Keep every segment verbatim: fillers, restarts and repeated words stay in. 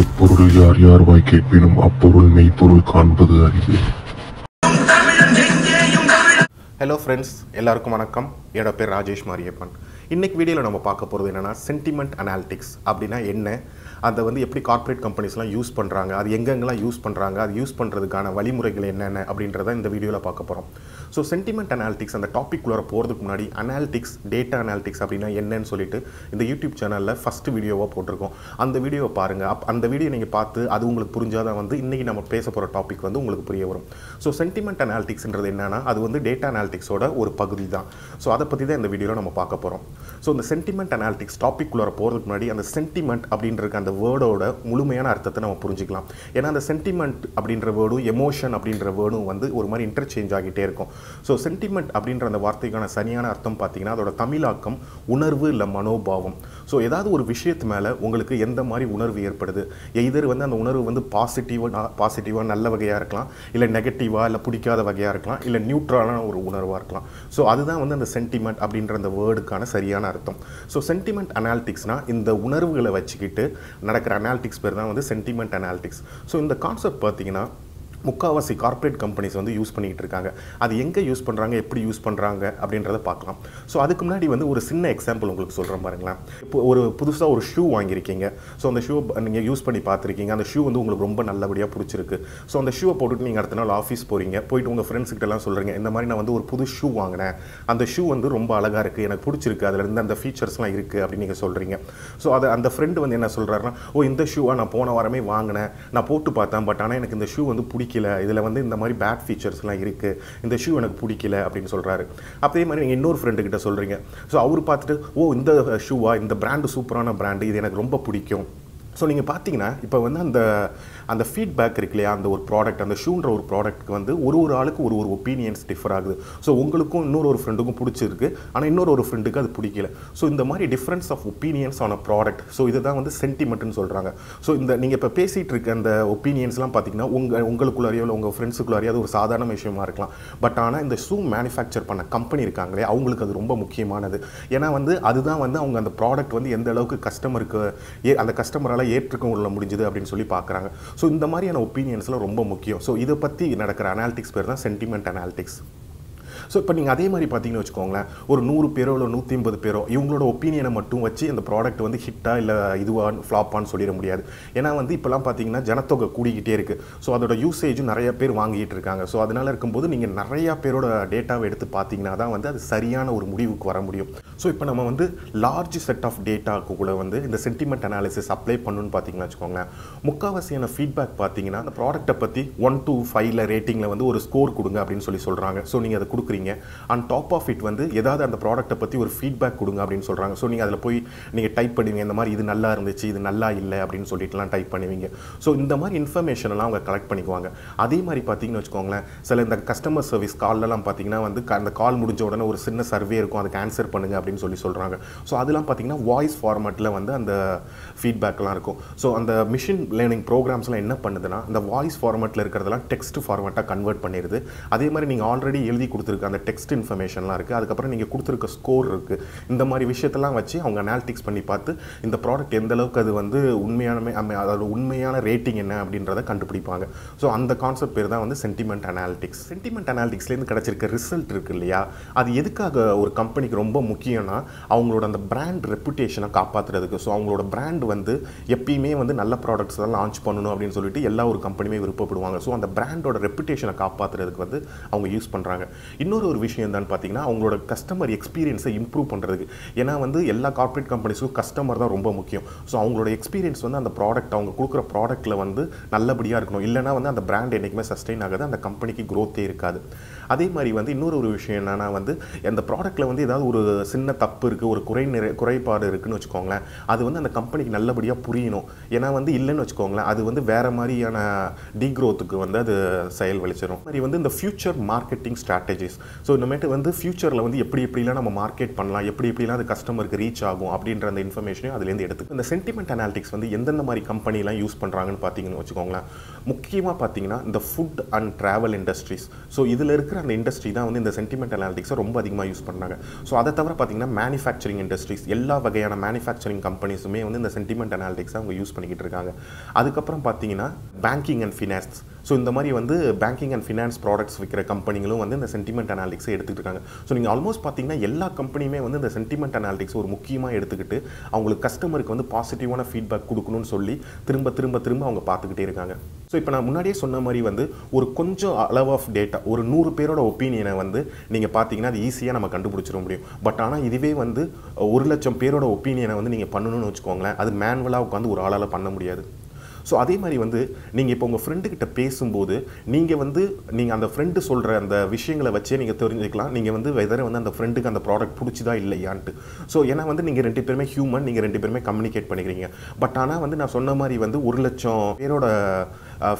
எப்பொருள் யார் யார் வாய் கேட்பினும் அப்பொருள் மெய்ப்பொருள் காண்பது அறிவு. ஹலோ ஃப்ரெண்ட்ஸ், எல்லாருக்கும் வணக்கம். என்னோட பேர் ராஜேஷ் மாரியப்பன். இன்றைக்கி வீடியோவில் நம்ம பார்க்க போகிறது என்னென்னா, சென்டிமெண்ட் அனாலிட்டிக்ஸ் அப்படின்னா என்ன, அதை வந்து எப்படி கார்ப்பரேட் கம்பெனிஸ்லாம் யூஸ் பண்ணுறாங்க, அது எங்கெங்கெல்லாம் யூஸ் பண்ணுறாங்க, அது யூஸ் பண்ணுறதுக்கான வழிமுறைகள் என்னென்ன அப்படின்றத இந்த வீடியோவில் பார்க்க போகிறோம். ஸோ சென்டிமெண்ட் அனாலிட்டிக்ஸ் அந்த டாப்பிக்குள்ளே போகிறதுக்கு முன்னாடி அனாலிட்டிக்ஸ், டேட்டா அனாலிட்டிக்ஸ் அப்படின்னா என்னன்னு சொல்லிட்டு இந்த யூடியூப் சேனலில் ஃபஸ்ட்டு வீடியோவாக போட்டிருக்கோம். அந்த வீடியோவை பாருங்கள். அப் அந்த வீடியோ நீங்கள் பார்த்து அது உங்களுக்கு புரிஞ்சாதான் வந்து இன்றைக்கி நம்ம பேச போகிற டாபிக் வந்து உங்களுக்கு புரிய வரும். ஸோ சென்டிமெண்ட் அனாலிட்டிக்ஸ்ன்றது என்னென்னா, அது வந்து டேட்டா அனாலிட்டிக்ஸோட ஒரு பகுதி தான். ஸோ அதை பற்றி தான் இந்த வீடியோவில் நம்ம பார்க்க போகிறோம். ஸோ இந்த சென்டிமெண்ட் அனாலிட்டிக்ஸ் டாப்பிக்குள்ளே போகிறதுக்கு முன்னாடி அந்த சென்டிமெண்ட் அப்படின்றக்க அந்த வேர்டோட முழுமையான அர்த்தத்தை நம்ம புரிஞ்சுக்கலாம். ஏன்னா அந்த சென்டிமெண்ட் அப்படின்ற வேர்டும் எமோஷன் அப்படின்ற வேர்டும் வந்து ஒரு மாதிரி இன்டர்சேஞ்ச் ஆகிட்டே இருக்கும். ஸோ சென்டிமெண்ட் அப்படின்ற அந்த வார்த்தைக்கான சரியான அர்த்தம் பார்த்தீங்கன்னா, அதோட தமிழாக்கம் உணர்வு இல்லை மனோபாவம். ஸோ ஏதாவது ஒரு விஷயத்து மேலே உங்களுக்கு எந்த மாதிரி உணர்வு ஏற்படுது, எதர் வந்து அந்த உணர்வு வந்து பாசிட்டிவாக பாசிட்டிவாக நல்ல வகையாக இருக்கலாம், இல்லை நெகட்டிவாக இல்லை பிடிக்காத வகையாக இருக்கலாம், இல்லை நியூட்ரலான ஒரு உணர்வாக இருக்கலாம். ஸோ அதுதான் வந்து அந்த சென்டிமெண்ட் அப்படின்ற அந்த வேர்டுக்கான சரியான அர்த்தம். ஸோ சென்டிமெண்ட் அனாலிட்டிக்ஸ்னால் இந்த உணர்வுகளை வச்சுக்கிட்டு நடக்கிற அனாலிட்டிக்ஸ் பேர் தான் வந்து சென்டிமெண்ட் அனாலிட்டிக்ஸ். ஸோ இந்த கான்செப்ட் பார்த்தீங்கன்னா முக்கால்வாசி கார்ப்பரேட் கம்பெனிஸ் வந்து யூஸ் பண்ணிகிட்டு இருக்காங்க. அது எங்கே யூஸ் பண்ணுறாங்க, எப்படி யூஸ் பண்ணுறாங்க அப்படின்றத பார்க்கலாம். ஸோ அதுக்கு முன்னாடி வந்து ஒரு சின்ன எக்ஸாம்பிள் உங்களுக்கு சொல்கிறேன் பாருங்களேன். இப்போ ஒரு புதுசாக ஒரு ஷூ வாங்கியிருக்கீங்க. ஸோ அந்த ஷூ நீங்கள் யூஸ் பண்ணி பார்த்துருக்கீங்க, அந்த ஷூ வந்து உங்களுக்கு ரொம்ப நல்லபடியாக பிடிச்சிருக்கு. ஸோ அந்த ஷூவை போட்டுட்டு நீங்கள் அடுத்த நாள் ஆஃபீஸ் போகிறீங்க, போயிட்டு உங்கள் ஃப்ரெண்ட்ஸ்கிட்டலாம் சொல்கிறீங்க, இந்த மாதிரி நான் வந்து ஒரு புது ஷூ வாங்கினேன், அந்த ஷூ வந்து ரொம்ப அழகாக இருக்குது, எனக்கு பிடிச்சிருக்கு, அதிலேருந்து அந்த ஃபீச்சர்ஸ்லாம் இருக்குது அப்படின்னு நீங்கள் சொல்கிறீங்க. ஸோ அதை அந்த ஃப்ரெண்டு வந்து என்ன சொல்கிறாருன்னா, ஓ இந்த ஷூவாக நான் போன வாரமே வாங்கினேன், நான் போட்டு பார்த்தேன், பட் ஆனால் எனக்கு இந்த ஷூ வந்து பிடிக்கும், இதில் வந்து இந்த மாதிரி பேட் ஃபீச்சர்ஸ்லாம் இருக்குது, இந்த ஷூ எனக்கு பிடிக்கல அப்படின்னு சொல்கிறாரு. அதே மாதிரி நீங்கள் இன்னொரு ஃப்ரெண்டுக்கிட்ட சொல்கிறீங்க. ஸோ அவர் பார்த்துட்டு, ஓ இந்த ஷூவா, இந்த பிராண்டு சூப்பரான பிராண்டு, இது எனக்கு ரொம்ப பிடிக்கும். ஸோ நீங்கள் பார்த்தீங்கன்னா இப்போ வந்து அந்த அந்த ஃபீட்பேக் இருக்கு இல்லையா, அந்த ஒரு ப்ராடக்ட், அந்த ஷூன்ற ஒரு ப்ராடக்ட்டுக்கு வந்து ஒரு ஒரு ஆளுக்கு ஒரு ஒரு ஒப்பீனியன்ஸ் டிஃபர் ஆகுது. ஸோ உங்களுக்கும் இன்னொரு ஒரு ஃப்ரெண்டுக்கும் பிடிச்சிருக்கு, ஆனால் இன்னொரு ஒரு ஃப்ரெண்டுக்கு அது பிடிக்கல. ஸோ இந்த மாதிரி difference of opinions on a product, so இதை தான் வந்து சென்டிமெண்ட்னு சொல்கிறாங்க. ஸோ இந்த நீங்கள் இப்போ பேசிகிட்டு இருக்க அந்த ஒப்பீனியன்ஸ்லாம் பார்த்தீங்கன்னா உங்கள் உங்களுக்குள்ளாரியோ இல்லை உங்கள் ஃப்ரெண்ட்ஸுக்குள்ளாரியோ அது ஒரு சாதாரண விஷயமா இருக்கலாம். பட் ஆனால் இந்த ஷூ மேனுஃபேக்சர் பண்ண கம்பெனி இருக்காங்களே, அவங்களுக்கு அது ரொம்ப முக்கியமானது. ஏன்னா வந்து அதுதான் வந்து அவங்க அந்த ப்ராடக்ட் வந்து எந்த அளவுக்கு கஸ்டமருக்கு ஏ அந்த கஸ்டமரால் ஏற்றுக்கும் உள்ள முடிஞ்சது அப்படின்னு சொல்லி பார்க்குறாங்க. ஸோ இந்த மாதிரியான ஒப்பீனியன்ஸ்லாம் ரொம்ப முக்கியம். ஸோ இதை பற்றி நடக்கிற அனாலிட்டிக்ஸ் பேர் தான் சென்டிமெண்ட் அனாலிட்டிக்ஸ். ஸோ இப்போ நீங்கள் அதே மாதிரி பார்த்தீங்கன்னு வச்சுக்கோங்களேன், ஒரு நூறு பேரோ இல்லை நூற்றி ஐம்பது பேரோ இவங்களோட ஒப்பீனியனை மட்டும் வச்சு இந்த ப்ராடக்ட் வந்து ஹிட்டாக இல்லை இதுவாக ஃப்ளாப்பான்னு சொல்லிட முடியாது. ஏன்னா வந்து இப்போலாம் பார்த்தீங்கன்னா ஜனத்தொகை கூடிக்கிட்டே இருக்குது. ஸோ அதோட யூசேஜும் நிறையா பேர் வாங்கிட்டு இருக்காங்க. ஸோ அதனால் இருக்கும்போது நீங்கள் நிறையா பேரோட டேட்டாவை எடுத்து பார்த்தீங்கன்னா தான் வந்து அது சரியான ஒரு முடிவுக்கு வர முடியும். ஸோ இப்போ நம்ம வந்து லார்ஜ் செட் ஆஃப் டேட்டாவுக்கு கூட வந்து இந்த சென்டிமெண்ட் அனாலிசிஸ் அப்ளை பண்ணணும்னு பார்த்தீங்கன்னா வச்சுக்கோங்களேன், முக்கால்வாசியான ஃபீட்பேக் பார்த்தீங்கன்னா அந்த ப்ராடக்ட்டை பற்றி ஒன் டூ ஃபைவ்ல ரேட்டிங்கில் வந்து ஒரு ஸ்கோர் கொடுங்க அப்படின்னு சொல்லி சொல்கிறாங்க. ஸோ நீங்கள் அதை கொடுக்குறீங்க. On top of it வந்து ஏதாவது அந்த ப்ராடக்ட்டை பற்றி ஒரு ஃபீட்பேக் கொடுங்க அப்படின்னு சொல்கிறாங்க. ஸோ நீங்கள் அதில் போய் நீங்கள் டைப் பண்ணுவீங்க, இந்த மாதிரி இது நல்லா இருந்துச்சு, இது நல்லா இல்லை அப்படின்னு சொல்லிட்டுலாம் டைப் பண்ணுவீங்க. ஸோ இந்த மாதிரி இன்ஃபர்மேஷன்லாம் அவங்க கலெக்ட் பண்ணிக்குவாங்க. அதே மாதிரி பார்த்தீங்கன்னு வச்சுக்கோங்களேன், சில இந்த கஸ்டமர் சர்வீஸ் கால்லாம் பார்த்தீங்கன்னா வந்து அந்த கால் முடிஞ்ச உடனே ஒரு சின்ன சர்வே இருக்கும், அதுக்கு ஆன்சர் பண்ணுங்க அப்படின்னு சொல்லி சொல்கிறாங்க. ஸோ அதெல்லாம் பார்த்தீங்கன்னா வாய்ஸ் ஃபார்மேட்டில் வந்து அந்த ஃபீட்பேக்லாம் இருக்கும். ஸோ அந்த மிஷின் லேர்னிங் ப்ரோக்ராம்ஸ்லாம் என்ன பண்ணுதுன்னா, அந்த வாய்ஸ் ஃபார்மேட்டில் இருக்கிறதெல்லாம் டெக்ஸ்ட் ஃபார்மேட்டாக கன்வெர்ட் பண்ணிடுது. அதே மாதிரி நீங்கள் ஆல்ரெடி எழுதி கொடுத்துருக்க அந்த டெக்ஸ்ட் இன்ஃபர்மேஷன்லாம் இருக்குது, அதுக்கப்புறம் நீங்கள் கொடுத்துருக்க ஸ்கோர் இருக்குது. இந்த மாதிரி விஷயத்தெல்லாம் வச்சு அவங்க அனாலிட்டிக்ஸ் பண்ணி பார்த்து இந்த ப்ராடக்ட் எந்த அளவுக்கு அது வந்து உண்மையான அதோட உண்மையான ரேட்டிங் என்ன அப்படின்றத கண்டுபிடிப்பாங்க. ஸோ அந்த கான்செப்ட் பேர் தான் வந்து சென்டிமெண்ட் அனாலிட்டிக்ஸ். சென்டிமெண்ட் அனாலிட்டிக்ஸ்லேருந்து கிடச்சிருக்க ரிசல்ட் இருக்குது இல்லையா, அது எதுக்காக ஒரு கம்பெனிக்கு ரொம்ப முக்கியம்னா அவங்களோட அந்த பிராண்ட் ரெப்புடேஷனை காப்பாற்றுறதுக்கு. ஸோ அவங்களோட பிராண்ட் வந்து எப்பயுமே வந்து நல்ல ப்ராடக்ட்ஸ் தான் லான்ச் பண்ணணும் அப்படின்னு சொல்லிட்டு எல்லா ஒரு கம்பெனியுமே விருப்பப்படுவாங்க. ஸோ அந்த பிராண்டோட ரெப்புடேஷனை காப்பாற்றுறதுக்கு வந்து அவங்க யூஸ் பண்ணுறாங்க. இன்னும் ஒரு விஷயம் தான் பார்த்தீங்கன்னா அவங்களோட கஸ்டமர் எக்ஸ்பீரியன்ஸை இம்ப்ரூவ் பண்ணுறதுக்கு. ஏன்னா வந்து எல்லா கார்ப்பரேட் கம்பெனிஸுக்கும் கஸ்டமர் தான் ரொம்ப முக்கியம். ஸோ அவங்களோட எக்ஸ்பீரியன்ஸ் வந்து அந்த ப்ராடக்ட் அவங்க கொடுக்குற ப்ராடக்ட்டில் வந்து நல்லபடியாக இருக்கணும். இல்லைனா வந்து அந்த பிராண்ட் என்றைக்குமே சஸ்டெயின் ஆகாது, அந்த கம்பெனிக்கு க்ரோத்தே இருக்காது. அதே மாதிரி வந்து இன்னொரு ஒரு விஷயம் என்னென்னா வந்து அந்த ப்ராடக்ட்டில் வந்து ஏதாவது ஒரு சின்ன தப்பு இருக்குது, ஒரு குறை நிறை குறைபாடு இருக்குதுன்னு வச்சுக்கோங்களேன், அது வந்து அந்த கம்பெனிக்கு நல்லபடியாக புரியணும். ஏன்னா வந்து இல்லைன்னு வச்சுக்கோங்களேன், அது வந்து வேறு மாதிரியான டீக்ரோத்துக்கு வந்து அது செயல் வலிச்சிடும். மாதிரி வந்து இந்த ஃபியூச்சர் மார்க்கெட்டிங் ஸ்ட்ராட்டஜிஸ், ஸோ இந்தமேட்டு வந்து ஃபியூச்சரில் வந்து எப்படி எப்படிலாம் நம்ம மார்க்கெட் பண்ணலாம், எப்படி எப்படிலாம் அது கஸ்டமருக்கு ரீச் ஆகும் அப்படின்ற அந்த இன்ஃபர்மேஷனையும் அதுலேருந்து எடுத்து இந்த சென்டிமெண்ட் அனாலிட்டிக்ஸ் வந்து எந்தெந்த மாதிரி கம்பெனிலாம் யூஸ் பண்ணுறாங்கன்னு பார்த்தீங்கன்னு வச்சுக்கோங்களேன், முக்கியமாக பார்த்தீங்கன்னா இந்த food and travel industries. So இதில் இருக்கிற the industry that in the sentiment analytics are very much used. So that's why manufacturing industries, all the manufacturing companies are using the sentiment analytics. That's why banking and finance. So in the way, banking and finance products companies are using the sentiment analytics. So you almost see all companies are using the sentiment analytics and அவங்க கஸ்டமருக்கு வந்து பாசிட்டிவான feedback கொடுக்கணும்னு சொல்லி திரும்ப திரும்ப திரும்ப அவங்க பார்த்துக்கிட்டே இருக்காங்க. சோ இப்போ நான் முன்னாடியே சொன்ன மாதிரி வந்து ஒரு கொஞ்சம் அளவு ஆஃப் டேட்டா ஒரு நூறு பேரோட ஒபினியனை வந்து நீங்க பாத்தீங்கன்னா அது ஈஸியா நம்ம கண்டுபிடிச்சிர முடியும். பட் ஆனா இதுவே வந்து ஒரு லட்சம் பேரோட ஒபினியனை வந்து நீங்க பண்ணணும்னு வெச்சுக்கோங்களே அது மேனுவலா உட்கார்ந்து ஒரு ஆளால பண்ண முடியாது. So அதே மாதிரி வந்து நீங்க இப்போ உங்க friend கிட்ட பேசும்போது நீங்க வந்து நீங்க அந்த friend சொல்ற அந்த விஷயங்களை வச்சே நீங்க தெரிஞ்சிக்கலாம் நீங்க வந்து whether வந்து அந்த friend க்கு அந்த product பிடிச்சதா இல்லையான்னு. So ஏனா வந்து நீங்க ரெண்டு பேருமே human நீங்க ரெண்டு பேருமே communicate பண்ணிக்கிறீங்க. பட் ஆனா வந்து நான் சொன்ன மாதிரி வந்து ஒரு லட்சம் பேரோட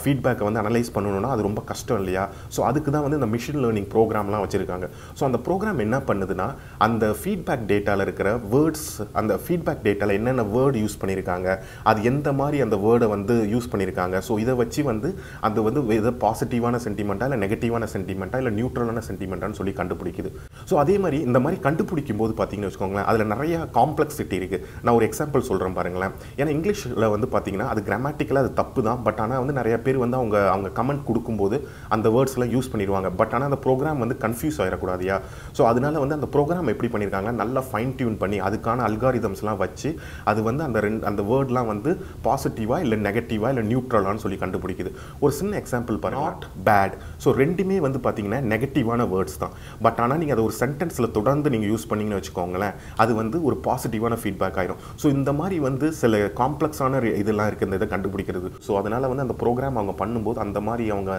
feedback வந்து அனலைஸ் பண்ணனும்னா அது ரொம்ப கஷ்டம் இல்லையா. So அதுக்கு தான் வந்து இந்த machine learning programலாம் வச்சிருக்காங்க. So அந்த program என்ன பண்ணுதுன்னா அந்த feedback dataல இருக்கிற words அந்த feedback dataல என்னென்ன word யூஸ் பண்ணிருக்காங்க அது எந்த மாதிரி அந்த word வந்து use பண்ணிருக்காங்க சோ இத வச்சி வந்து அது வந்து whether பாசிட்டிவான சென்டிமெண்டா இல்ல நெகட்டிவான சென்டிமெண்டா இல்ல நியூட்ரலான சென்டிமெண்டான்னு சொல்லி கண்டுபிடிக்குது. சோ அதே மாதிரி இந்த மாதிரி கண்டுபிடிக்கும் போது பாத்தீங்கன்னா வெச்சுக்கோங்க அதுல நிறைய காம்ப்ளெக்ஸிட்டி இருக்கு. நான் ஒரு எக்ஸாம்பிள் சொல்றேன் பாருங்களேன். ஏனா இங்கிலீஷ்ல வந்து பாத்தீங்கன்னா அது கிராமட்டிக்கலா அது தப்புதான். பட் ஆனா வந்து நிறைய பேர் வந்து அவங்க அவங்க கமெண்ட் கொடுக்கும்போது அந்த வேர்ட்ஸ்லாம் யூஸ் பண்ணிடுவாங்க. பட் ஆனா அந்த புரோகிராம் வந்து கன்ஃபியூஸ் ஆயிர கூடாதியா. சோ அதனால வந்து அந்த புரோகிராம் எப்படி பண்ணிருக்காங்க நல்லா ஃபைன் டியூன் பண்ணி அதுக்கான அல்காரிதம்ஸ்லாம் வச்சி அது வந்து அந்த அந்த வேர்ட்லாம் வந்து பாசிட்டிவா இல்ல நெகட்டிவா இல்ல நியூட்ரலான்னு சொல்லி கண்டுபிடிக்குது. ஒரு சின்ன எக்ஸாம்பிள் பாருங்க not bad. சோ ரெண்டுமே வந்து பாத்தீங்கன்னா நெகட்டிவான வேர்ட்ஸ் தான். பட் ஆனா நீங்க அத ஒரு சென்டென்ஸ்ல தொடர்ந்து நீங்க யூஸ் பண்ணீங்கன்னு வெச்சுக்கோங்களே அது வந்து ஒரு பாசிட்டிவான ஃபீட்பேக் ஆயிடும். சோ இந்த மாதிரி வந்து சில காம்ப்ளெக்ஸான இதெல்லாம் இருக்கு இந்த இத கண்டுபிடிக்கிறது. சோ அதனால வந்து அந்த புரோகிராம் அவங்க பண்ணும்போது அந்த மாதிரி அவங்க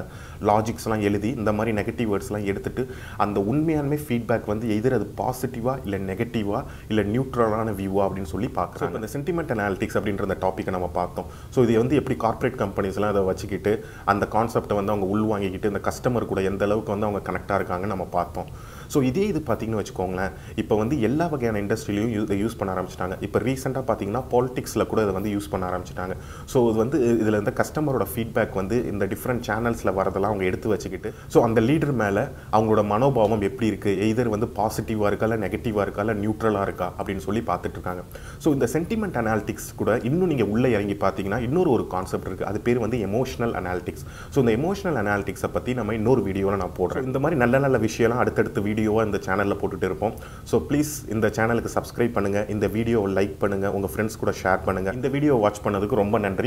லாஜிக்ஸ்லாம் எழுதி இந்த மாதிரி நெகட்டிவ் வேர்ட்ஸ்லாம் எடுத்துட்டு அந்த உண்மையானமே ஃபீட்பேக் வந்து எதிர அது பாசிட்டிவா இல்ல நெகட்டிவா இல்ல நியூட்ரலான வியூவா அப்படினு சொல்லி பார்க்கறாங்க. சோ இந்த சென்டிமென்ட் அனலிட்டிக்ஸ் அப்படிங்கற அந்த டாபிக்கை நாம பார்த்தோம். சோ இது வந்து எப்படி கார்ப்பரேட் கம்பெனிஸ்லாம் அதை வச்சுக்கிட்டு அந்த கான்செப்டை வந்து அவங்க உள்வாங்கிக்கிட்டு இந்த கஸ்டமர் கூட எந்த அளவுக்கு வந்து அவங்க கனெக்டாக இருக்காங்கன்னு நம்ம பார்த்தோம். ஸோ இதே இது பார்த்தீங்கன்னு வச்சுக்கோங்களேன் இப்போ வந்து எல்லா வகையான இண்டஸ்ட்ரியிலையும் யூ யூஸ் பண்ண ஆரம்பிச்சிட்டாங்க. இப்போ ரீசெண்டாக பார்த்தீங்கன்னா பாலிடிக்ஸில் கூட இதை வந்து யூஸ் பண்ண ஆரம்பிச்சிட்டாங்க. ஸோ இது வந்து இதில் இந்த கஸ்டமரோட ஃபீட்பேக் வந்து இந்த டிஃப்ரெண்ட் சேனல்ஸில் வரதெல்லாம் அவங்க எடுத்து வச்சுக்கிட்டு ஸோ அந்த லீடர் மேலே அவங்களோட மனோபாவம் எப்படி இருக்குது எதர் வந்து பாசிட்டிவாக இருக்கா இல்லை நெகட்டிவாக இருக்கா இல்லை நியூட்ரலாக இருக்கா அப்படின்னு சொல்லி பார்த்துட்டு இருக்காங்க. ஸோ இந்த சென்டிமெண்ட் அனாலிட்டிக்ஸ் கூட இன்னும் நீங்கள் உள்ளே இறங்கி பார்த்தீங்கன்னா இன்னொரு ஒரு கான்செப்ட் இருக்குது. அது பேர் வந்து எமோஷனல் அனாலிட்டிக்ஸ். ஸோ இந்த எமோஷனல் அனாலிட்டிக்ஸை பற்றி நம்ம இன்னொரு வீடியோவில் நான் போடுறேன். இந்த மாதிரி நல்ல நல்ல விஷயம்லாம் அடுத்தடுத்து வீடியோ வீடியோவா இந்த சேனல்ல போட்டுட்டு இருப்போம். சோ ப்ளீஸ் இந்த சேனலுக்கு சப்ஸ்கிரைப் பண்ணுங்க, இந்த வீடியோவை லைக் பண்ணுங்க, உங்க ஃப்ரெண்ட்ஸ் கூட ஷேர் பண்ணுங்க. இந்த வீடியோ வாட்ச் பண்ணதுக்கு ரொம்ப நன்றி.